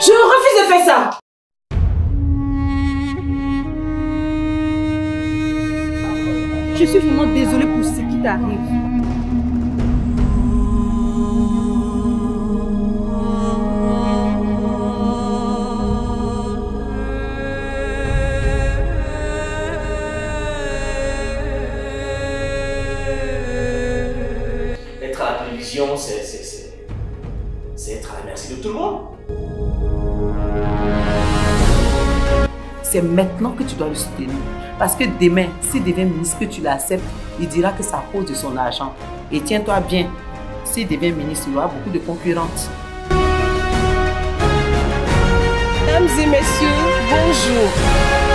Je refuse de faire ça. Je suis vraiment désolée pour ce qui t'arrive. Être à la télévision, c'est être à la merci de tout le monde. C'est maintenant que tu dois le soutenir. Parce que demain, s'il devient ministre, que tu l'acceptes, il dira que ça cause de son argent. Et tiens-toi bien, s'il devient ministre, il y aura beaucoup de concurrentes. Mesdames et messieurs, bonjour.